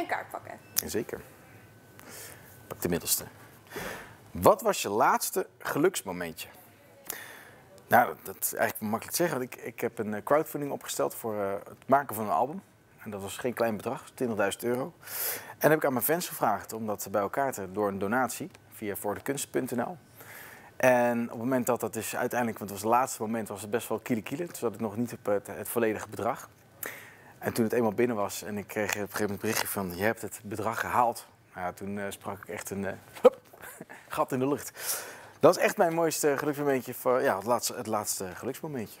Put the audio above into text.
een kaart pakken. Zeker. Pak de middelste. Wat was je laatste geluksmomentje? Nou, dat is eigenlijk makkelijk te zeggen. Want ik heb een crowdfunding opgesteld voor het maken van een album. En dat was geen klein bedrag, €20.000. En heb ik aan mijn fans gevraagd om dat bij elkaar te door een donatie via Voordekunst.nl. En op het moment dat dat is uiteindelijk, want het was het laatste moment, was het best wel kiele-kiele. Toen zat ik nog niet op het volledige bedrag. En toen het eenmaal binnen was en ik kreeg op een gegeven moment berichtje van je hebt het bedrag gehaald. Nou ja, toen sprak ik echt een gat in de lucht. Dat is echt mijn mooiste geluksmomentje, het laatste geluksmomentje.